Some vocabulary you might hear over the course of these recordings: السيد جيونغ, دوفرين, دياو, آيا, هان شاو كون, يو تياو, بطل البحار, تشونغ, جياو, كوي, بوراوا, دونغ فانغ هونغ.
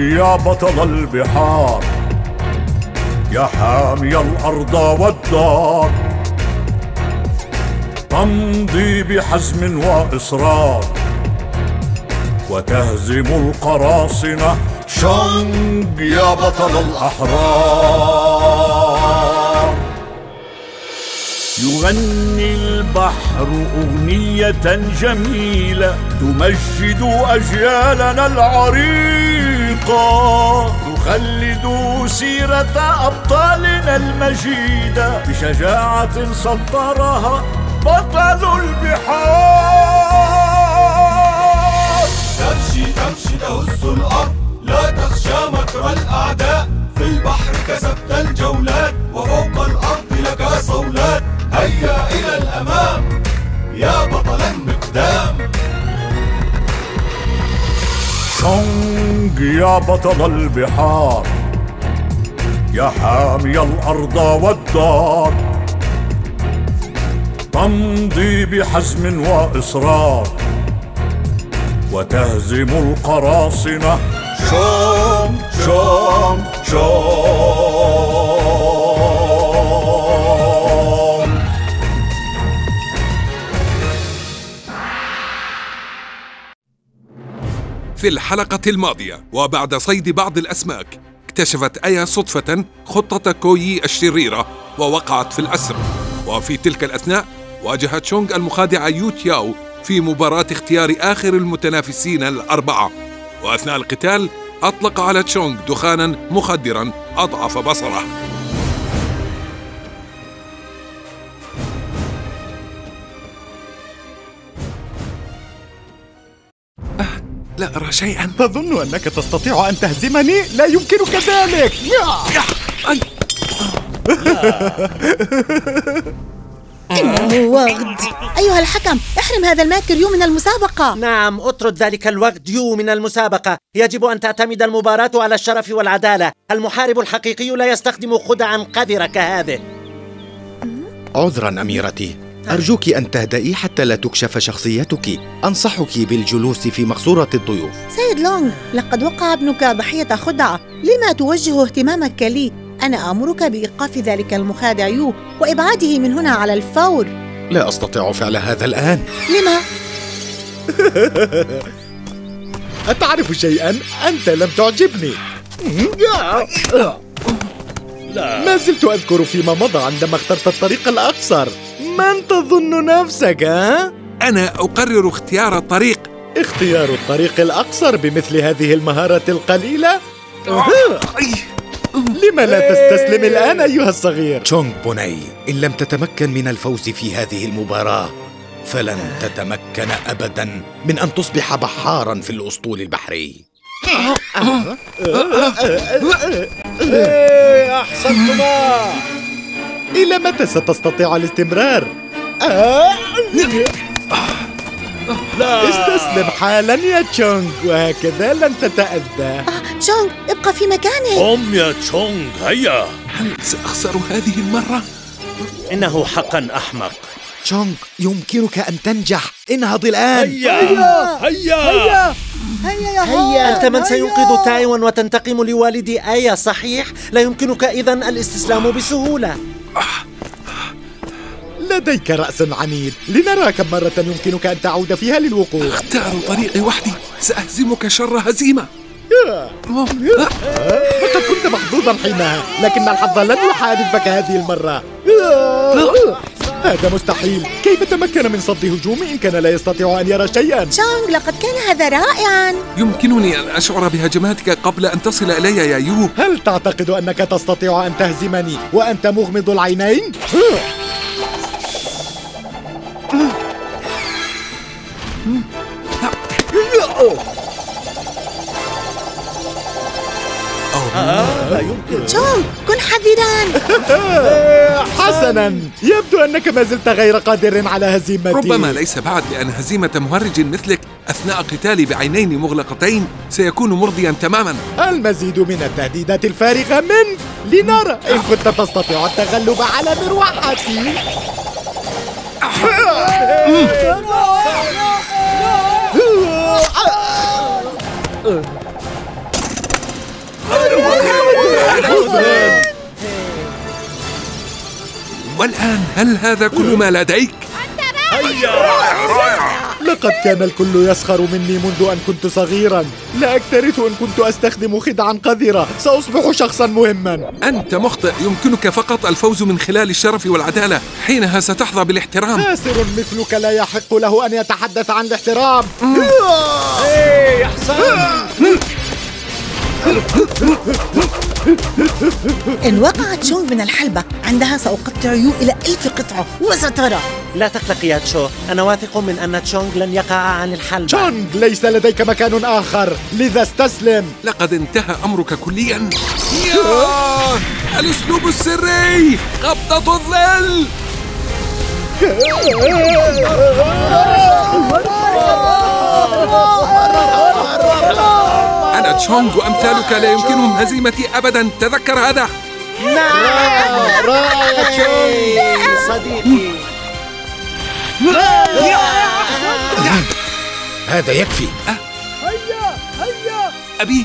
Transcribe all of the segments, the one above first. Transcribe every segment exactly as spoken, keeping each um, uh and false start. يا بطل البحار، يا حامي الأرض والدار، تمضي بحزم وإصرار وتهزم القراصنة. تشونغ يا بطل الأحرار. يغني البحر أغنية جميلة تمجد أجيالنا العريقة، تخلد سيرة أبطالنا المجيدة بشجاعة سطرها بطل البحار. تمشي تمشي تهز الأرض، لا تخشى مكر الأعداء، في البحر كسبت الجولات وفوق الأرض لك صولات. هيا إلى الأمام يا بطل المقدام. تشونغ يا بطل البحار، يا حامي الأرض والدار، تمضي بحزم وإصرار وتهزم القراصنة. تشونغ تشونغ تشونغ. في الحلقة الماضية وبعد صيد بعض الأسماك، اكتشفت آيا صدفة خطة كوي الشريرة ووقعت في الأسر. وفي تلك الأثناء واجه تشونغ المخادع يو تياو في مباراة اختيار آخر المتنافسين الأربعة، وأثناء القتال أطلق على تشونغ دخاناً مخدراً أضعف بصره. أه لا أرى شيئاً. تظن أنك تستطيع أن تهزمني؟ لا يمكنك ذلك. إنه وغد. أيها الحكم، احرم هذا الماكر يو من المسابقة. نعم، اطرد ذلك الوغد يو من المسابقة. يجب أن تعتمد المباراة على الشرف والعدالة. المحارب الحقيقي لا يستخدم خدعاً قذرة كهذه. عذراً أميرتي، أرجوك أن تهدئي حتى لا تكشف شخصيتك. أنصحك بالجلوس في مقصورة الضيوف. سيد لونغ، لقد وقع ابنك ضحية خدعة. لما توجه اهتمامك لي؟ أنا آمرك بإيقاف ذلك المخادع يو وإبعاده من هنا على الفور. لا أستطيع فعل هذا الآن. لما؟ أتعرف شيئاً؟ أنت لم تعجبني. لا. ما زلت أذكر فيما مضى عندما اخترت الطريق الأقصر. من تظن نفسك؟ ها؟ أنا أقرر اختيار الطريق. اختيار الطريق الأقصر بمثل هذه المهارة القليلة؟ لما لا تستسلم الآن أيها الصغير؟ تشونغ بني، إن لم تتمكن من الفوز في هذه المباراة فلن تتمكن أبداً من أن تصبح بحاراً في الأسطول البحري. أحسنتما. إلى متى ستستطيع الاستمرار؟ لا. استسلم حالاً يا تشونغ، وهكذا لن تتأذى. تشونغ، ابقى في مكانك. قم يا تشونغ، هيا. هل سأخسر هذه المرة؟ إنه حقاً أحمق. تشونغ، يمكنك أن تنجح. انهض الآن. هيا هيا هيا هيا, هيا يا هيا. أنت من سينقذ تايوان وتنتقم لوالدي آيا، صحيح؟ لا يمكنك إذن الاستسلام بسهولة. لديك رأس عنيد، لنرى كم مرة يمكنك أن تعود فيها للوقوع. اختار طريقي وحدي، سأهزمك شر هزيمة. لقد كنت محظوظا حينها، لكن الحظ لن يحالفك هذه المرة. هذا مستحيل، كيف تمكن من صد هجومي إن كان لا يستطيع أن يرى شيئا؟ تشونغ، لقد كان هذا رائعا. يمكنني أن أشعر بهجماتك قبل أن تصل إلي يا يو. هل تعتقد أنك تستطيع أن تهزمني وأنت مغمض العينين؟ تشونغ، كن حذراً. حسناً، يبدو أنك ما زلت غير قادر على هزيمتي. ربما ليس بعد، لأن هزيمة مهرج مثلك أثناء قتالي بعينين مغلقتين سيكون مرضياً تماماً. المزيد من التهديدات الفارغة منك، لنرى إن كنت تستطيع التغلب على مروحتي. والآن هل هذا كل ما لديك؟ هيا رائع. لقد كان الكل يسخر مني منذ أن كنت صغيرا. لا أكترث إن كنت أستخدم خدعا قذرة. سأصبح شخصا مهما. أنت مخطئ. يمكنك فقط الفوز من خلال الشرف والعدالة. حينها ستحظى بالاحترام. خاسر مثلك لا يحق له أن يتحدث عن الاحترام. إيه أحسن. إن وقع تشونغ من الحلبة عندها سأقطع يو إلى ألف قطعة وسترى. لا تقلقي يا تشو، أنا واثق من أن تشونغ لن يقع عن الحلبة. تشونغ ليس لديك مكان آخر، لذا استسلم. لقد انتهى أمرك كليا. الأسلوب السري، قبضة الظل. أنا تشونغ وأمثالك لا يمكنهم هزيمتي أبداً، تذكر هذا. نعم رائع تشونغ صديقي. هذا يكفي. هيا هيا أبي.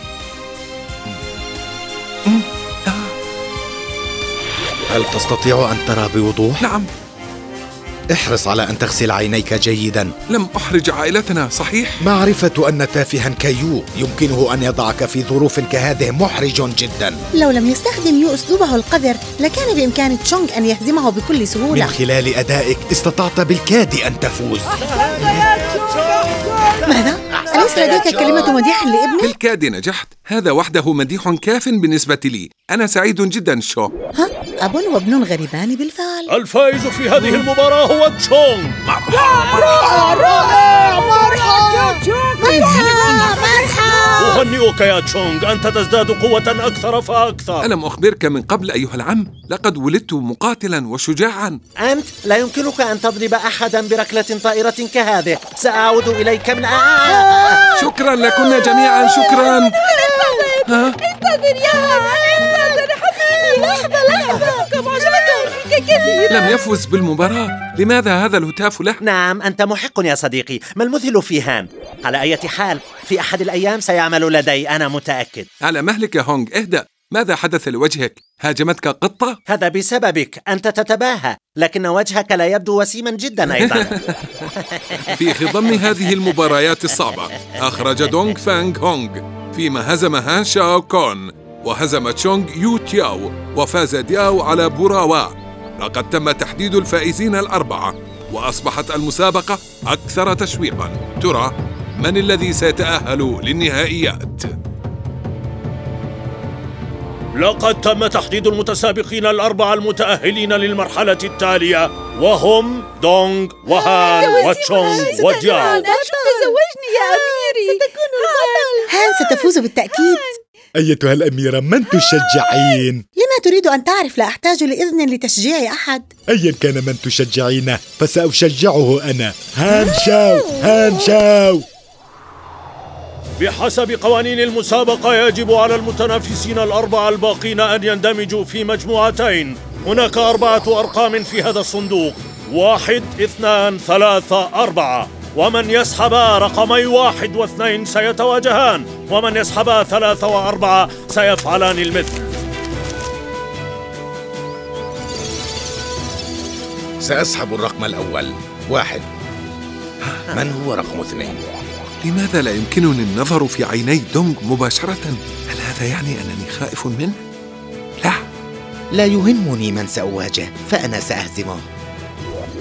هل تستطيع أن ترى بوضوح؟ نعم. احرص على أن تغسل عينيك جيداً. لم أحرج عائلتنا، صحيح؟ معرفة أن تافهاً كيو يمكنه أن يضعك في ظروف كهذه محرج جداً. لو لم يستخدم يو أسلوبه القذر لكان بإمكان تشونغ أن يهزمه بكل سهولة. من خلال أدائك استطعت بالكاد أن تفوز. ماذا؟ أليس لديك كلمة مديح لابني؟ بالكاد نجحت، هذا وحده مديح كاف بالنسبة لي. أنا سعيد جداً شو. ها؟ أب وابن غريبان بالفعل. الفائز في هذه المباراة هو تشونغ. مرحبا رائع. مرحبا مرحبا. أهنئك يا تشونغ، أنت تزداد قوة أكثر فأكثر. ألم أخبرك من قبل أيها العم؟ لقد ولدت مقاتلا وشجاعا. أنت لا يمكنك أن تضرب أحدا بركلة طائرة كهذه. سأعود إليك من آه. شكرا لكنا جميعا، شكرا. انتظر يا هان، لحظة لحظة، كم عجبتهم منك كثيرا. لم يفوز بالمباراة، لماذا هذا الهتاف له؟ نعم أنت محق يا صديقي، ما المذهل في هان؟ على أي حال في أحد الأيام سيعمل لدي، أنا متأكد. على مهلك يا هونغ، اهدأ. ماذا حدث لوجهك؟ هاجمتك قطة؟ هذا بسببك، أنت تتباهى، لكن وجهك لا يبدو وسيما جدا أيضا. في خضم هذه المباريات الصعبة أخرج دونغ فانغ هونغ، فيما هزم هان شاو كون، وهزم تشونغ يو تياو، وفاز دياو على بوراوا. لقد تم تحديد الفائزين الأربعة، وأصبحت المسابقة أكثر تشويقاً. ترى من الذي سيتأهل للنهائيات؟ لقد تم تحديد المتسابقين الأربعة المتأهلين للمرحلة التالية، وهم دونغ وهان وتشونغ ودياو. تزوجني يا أميري، ستكون البطل. هان ستفوز بالتأكيد. أيتها الأميرة، من تشجعين؟ لما تريد أن تعرف، لا أحتاج لإذن لتشجيع أحد. أيا كان من تشجعينه فسأشجعه أنا. هان شاو، هان شاو. بحسب قوانين المسابقة يجب على المتنافسين الأربعة الباقين أن يندمجوا في مجموعتين. هناك أربعة أرقام في هذا الصندوق، واحد اثنان ثلاثة أربعة، ومن يسحب رقمي واحد واثنين سيتواجهان، ومن يسحب ثلاثة وأربعة سيفعلان المثل. سأسحب الرقم الأول، واحد. من هو رقم اثنين؟ لماذا لا يمكنني النظر في عيني دونغ مباشرة؟ هل هذا يعني أنني خائف منه؟ لا، لا يهمني من سأواجه، فأنا سأهزمه.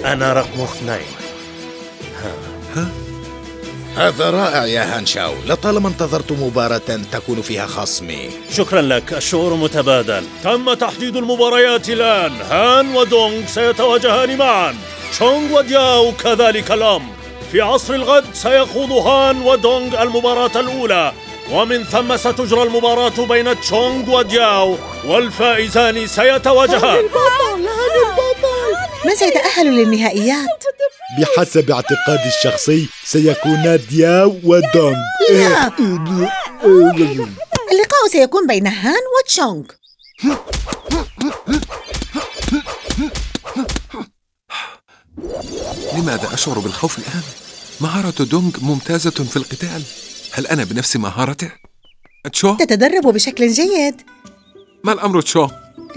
أنا رقم اثنين. هذا رائع يا هان شاو، لطالما انتظرت مباراة تكون فيها خصمي. شكرا لك، الشعور متبادل. تم تحديد المباريات الآن، هان ودونغ سيتواجهان معا، تشونغ ودياو كذلك الأمر. في عصر الغد سيخوض هان ودونغ المباراة الأولى، ومن ثم ستجرى المباراة بين تشونغ ودياو، والفائزان سيتواجهان. من سيتأهل للنهائيات؟ بحسب اعتقادي الشخصي سيكون دياو ودونغ. لا. اللقاء سيكون بين هان وتشونغ. لماذا أشعر بالخوف الآن؟ مهارة دونغ ممتازة في القتال، هل أنا بنفس مهارته؟ تشو؟ تتدرب بشكل جيد. ما الأمر تشو؟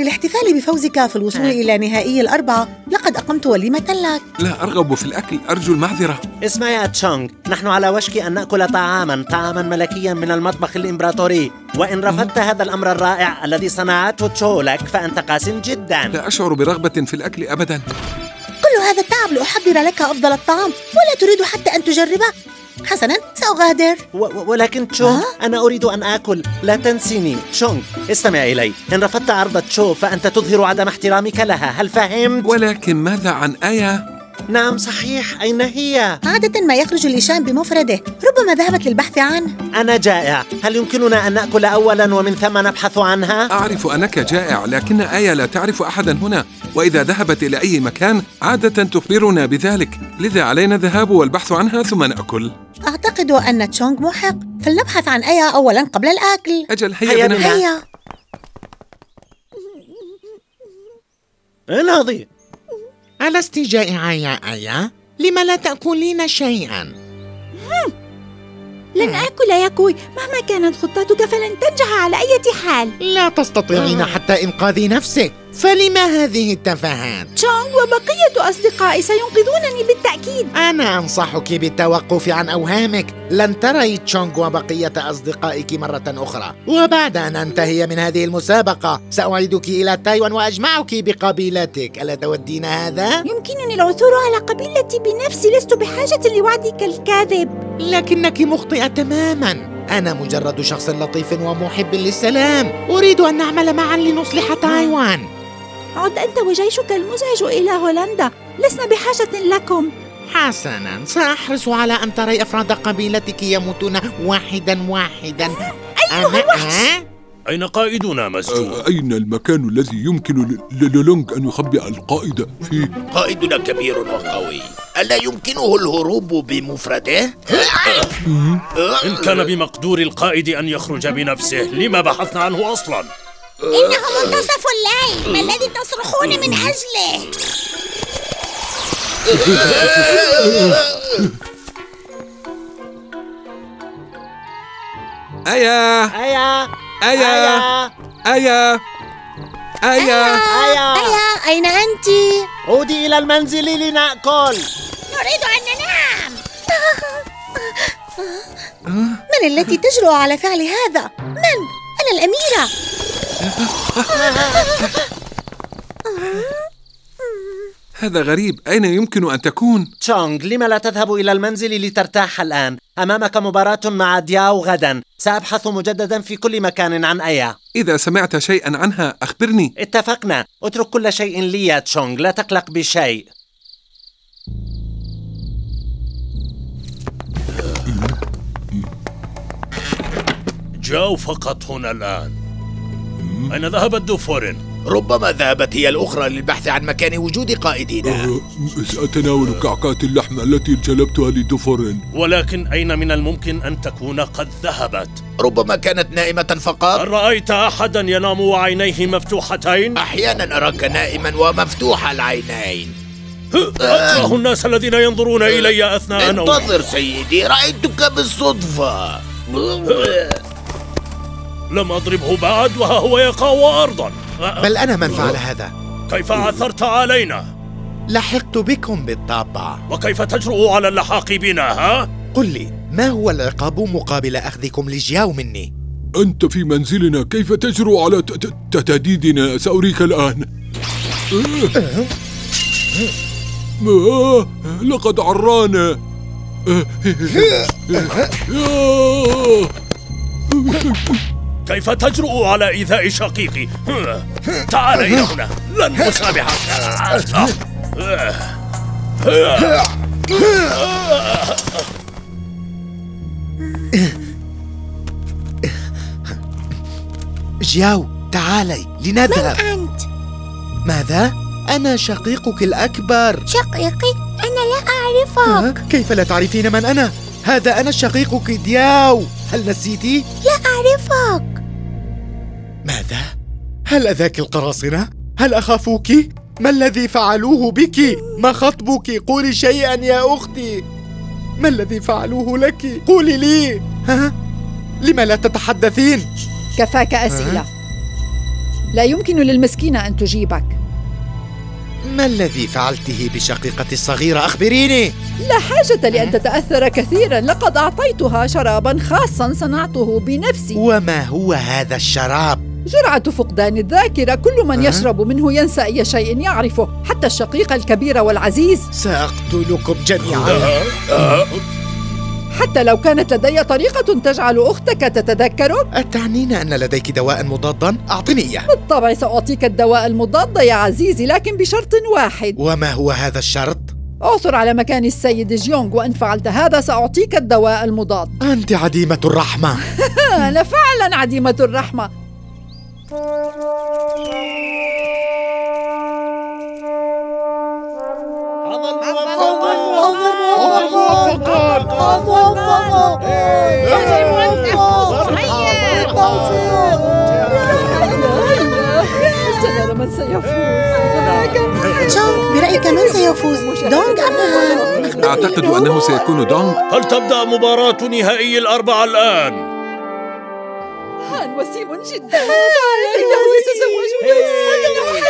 للاحتفال بفوزك في الوصول إلى نهائي الأربعة، لقد أقمت وليمة لك. لا أرغب في الأكل، أرجو المعذرة. اسمع يا تشونغ، نحن على وشك أن نأكل طعاماً طعاماً ملكياً من المطبخ الإمبراطوري، وإن رفضت هذا الأمر الرائع الذي صنعته تشو لك فأنت قاس جداً. لا أشعر برغبة في الأكل أبداً. كل هذا التعب لأحضر لك أفضل الطعام، ولا تريد حتى أن تجربه. حسناً سأغادر. ولكن تشونغ أه؟ أنا أريد أن آكل، لا تنسيني. تشونغ استمع إلي، إن رفضت عرض تشو فأنت تظهر عدم احترامك لها، هل فهمت؟ ولكن ماذا عن آيا؟ نعم صحيح، أين هي؟ عادة ما يخرج الإشان بمفرده، ربما ذهبت للبحث عنه. أنا جائع، هل يمكننا أن نأكل أولاً ومن ثم نبحث عنها؟ أعرف أنك جائع، لكن آيا لا تعرف أحداً هنا، وإذا ذهبت إلى أي مكان عادة تخبرنا بذلك، لذا علينا الذهاب والبحث عنها ثم نأكل. أعتقد أن تشونغ محق، فلنبحث عن آيا أولاً قبل الأكل. أجل هيا بنا. هيا. انهضي. ألست جائعة يا آيا؟ لم لا تأكلين شيئاً؟ لن آكل يا كوي، مهما كانت خطتك فلن تنجح على أي حال. لا تستطيعين حتى إنقاذ نفسك، فلما هذه التفاهات؟ تشونغ وبقية أصدقائي سينقذونني بالتأكيد. أنا أنصحك بالتوقف عن أوهامك، لن تري تشونغ وبقية أصدقائك مرة أخرى، وبعد أن أنتهي من هذه المسابقة سأعيدك إلى تايوان وأجمعك بقبيلتك، ألا تودين هذا؟ يمكنني العثور على قبيلتي بنفسي، لست بحاجة لوعدك الكاذب. لكنك مخطئة تماماً، أنا مجرد شخص لطيف ومحب للسلام، أريد أن نعمل معاً لنصلح تايوان. عد أنت وجيشك المزعج إلى هولندا، لسنا بحاجة لكم. حسناً، سأحرص على أن تري أفراد قبيلتك يموتون واحداً واحداً. أيها الوحش! أين قائدنا مسجون؟ أه أين المكان الذي يمكن للولونغ أن يخبئ القائد فيه؟ قائدنا كبير وقوي، ألا يمكنه الهروب بمفرده؟ إن كان بمقدور القائد أن يخرج بنفسه، لما بحثنا عنه أصلاً؟ إنه منتصف الليل، ما الذي تصرخون من أجله؟ آيا آيا آيا آيا آيا آيا أين أنتِ؟ عودي إلى المنزل لنأكل. نريد أن ننام. من التي تجرؤ على فعل هذا؟ من؟ أنا الأميرة. هذا غريب، أين يمكن أن تكون؟ تشونغ، لم لا تذهب إلى المنزل لترتاح الآن؟ أمامك مباراة مع دياو غدا، سأبحث مجددا في كل مكان عن آيا. إذا سمعت شيئا عنها أخبرني. اتفقنا، اترك كل شيء لي يا تشونغ، لا تقلق بشيء. جاو فقط هنا الآن. أين ذهبت دوفرين؟ ربما ذهبت هي الأخرى للبحث عن مكان وجود قائدنا. أه سأتناول كعكات اللحم التي جلبتها لدوفرين. ولكن أين من الممكن أن تكون قد ذهبت؟ ربما كانت نائمة فقط. هل رأيت أحدا ينام وعينيه مفتوحتين؟ أحيانا أراك نائما ومفتوح العينين. أكره الناس الذين ينظرون إلي أثناء نومي. انتظر سيدي، رأيتك بالصدفة. لم أضربه بعد وها هو يقع أرضاً. بل أنا من فعل هذا. كيف عثرت علينا؟ لحقت بكم بالطبع. وكيف تجرؤ على اللحاق بنا ها؟ قل لي، ما هو العقاب مقابل أخذكم لجياو مني؟ أنت في منزلنا، كيف تجرؤ على تهديدنا؟ سأريك الآن. لقد عرانا. كيف تجرؤ على إيذاء شقيقي؟ تعال إلى هنا، لن أسامحك. جياو، تعالي لنذهب. من أنت؟ ماذا؟ أنا شقيقك الأكبر. شقيقي؟ أنا لا أعرفك. كيف لا تعرفين من أنا؟ هذا أنا شقيقك دياو، هل نسيتي؟ لا أعرفك. ماذا؟ هل أذاك القراصنة؟ هل أخافوكِ؟ ما الذي فعلوه بكِ؟ ما خطبكِ؟ قولي شيئاً يا أختي. ما الذي فعلوه لكِ؟ قولي لي. ها؟ لما لا تتحدثين؟ كفاك أسئلة. لا يمكن للمسكينة أن تجيبك. ما الذي فعلته بشقيقتي الصغيرة؟ أخبريني. لا حاجة لأن تتأثر كثيرا، لقد أعطيتها شرابا خاصا صنعته بنفسي. وما هو هذا الشراب؟ جرعة فقدان الذاكرة، كل من أه؟ يشرب منه ينسى أي شيء يعرفه، حتى الشقيق الكبير والعزيز. سأقتلكم جميعا. حتى لو كانت لدي طريقة تجعل أختك تتذكرك. أتعنين أن لديك دواء مضادا؟ أعطني إياه. بالطبع سأعطيك الدواء المضاد يا عزيزي، لكن بشرط واحد. وما هو هذا الشرط؟ أعثر على مكان السيد جيونغ، وإن فعلت هذا سأعطيك الدواء المضاد. أنت عديمة الرحمة. أنا فعلا عديمة الرحمة. سنرى من سيفوز. تشونغ، برأيك من سيفوز؟ دونغ أم هان؟ أعتقد أنه سيكون دونغ. هل تبدأ مباراة نهائي الأربعة الآن؟ هان وسيم جدا. إنه يتزوج بنفسه.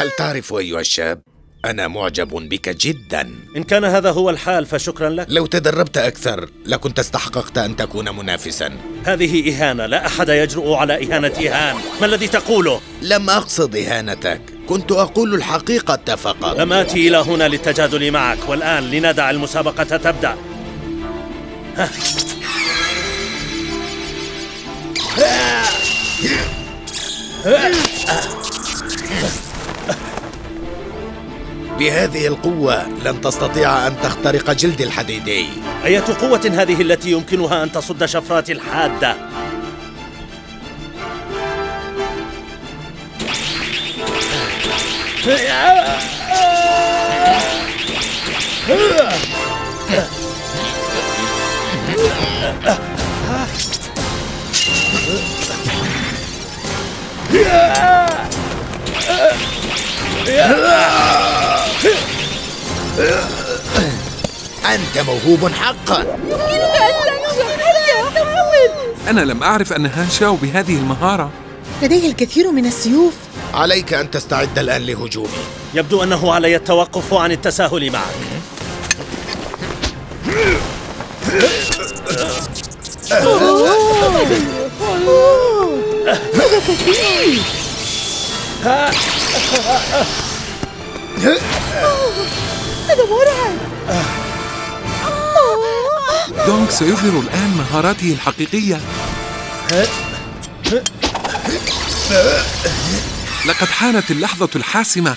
هل تعرف أيها الشاب؟ أنا معجب بك جدا. إن كان هذا هو الحال فشكرا لك. لو تدربت أكثر لكنت استحققت أن تكون منافسا. هذه إهانة، لا أحد يجرؤ على إهانة هان. ما الذي تقوله؟ لم أقصد إهانتك، كنت أقول الحقيقة فقط. لم آتي إلى هنا للتجادل معك، والآن لندع المسابقة تبدأ. ها. ها. ها. ها. بهذه القوة لن تستطيع أن تخترق جلدي الحديدي. أية قوة هذه التي يمكنها أن تصد شفراتي الحادة؟ أنت موهوب حقاً. يمكنك أن تنجح. أنا لم أعرف أن هان شاو بهذه المهارة. لديه الكثير من السيوف. عليك أن تستعد الآن لهجومي. يبدو أنه علي التوقف عن التساهل معك. هذا كثير. هذا مرعب. دونغ سيظهر الآن مهاراته الحقيقية. لقد حانت اللحظة الحاسمة.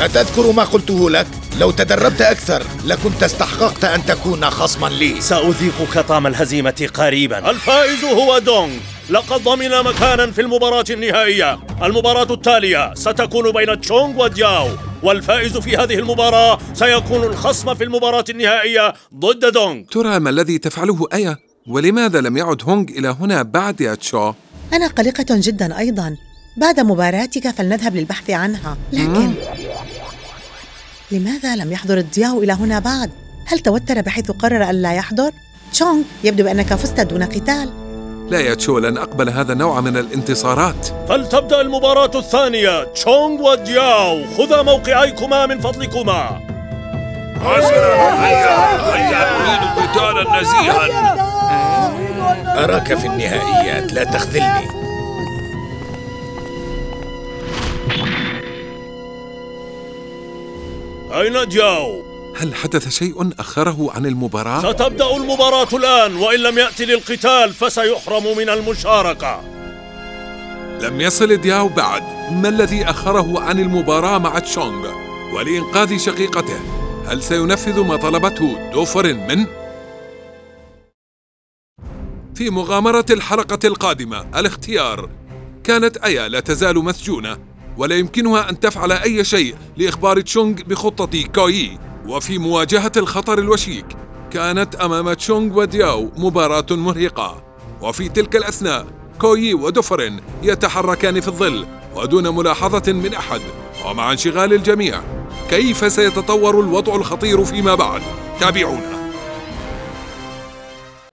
أتذكر ما قلته لك؟ لو تدربت أكثر لكنت استحققت أن تكون خصما لي. سأذيقك طعم الهزيمة قريبا. الفائز هو دونغ، لقد ضمن مكانا في المباراة النهائية. المباراة التالية ستكون بين تشونغ ودياو، والفائز في هذه المباراة سيكون الخصم في المباراة النهائية ضد دونغ. ترى ما الذي تفعله آيا؟ ولماذا لم يعد هونغ إلى هنا بعد يا تشو؟ أنا قلقة جدا أيضا. بعد مباراتك فلنذهب للبحث عنها، لكن لماذا لم يحضر دياو إلى هنا بعد؟ هل توتر بحيث قرر ألا يحضر؟ تشونغ، يبدو بأنك فزت دون قتال. لا يا تشو، لن أقبل هذا النوع من الانتصارات. فلتبدأ المباراة الثانية. تشونغ ودياو، خذا موقعيكما من فضلكما. حسنا، هيا، أريد قتالا نزيها. أراك في النهائيات، لا تخذلني. أين جياو؟ هل حدث شيء أخره عن المباراة؟ ستبدأ المباراة الآن، وإن لم يأتي للقتال فسيحرم من المشاركة. لم يصل دياو بعد. ما الذي أخره عن المباراة مع تشونغ؟ ولإنقاذ شقيقته، هل سينفذ ما طلبته دوفرين منه؟ في مغامرة الحلقة القادمة الاختيار. كانت آيا لا تزال مسجونة ولا يمكنها أن تفعل أي شيء لإخبار تشونغ بخطة كوي وفي مواجهة الخطر الوشيك. كانت أمام تشونغ ودياو مباراة مرهقة، وفي تلك الأثناء كوي ودوفرين يتحركان في الظل ودون ملاحظة من أحد ومع انشغال الجميع. كيف سيتطور الوضع الخطير فيما بعد؟ تابعونا.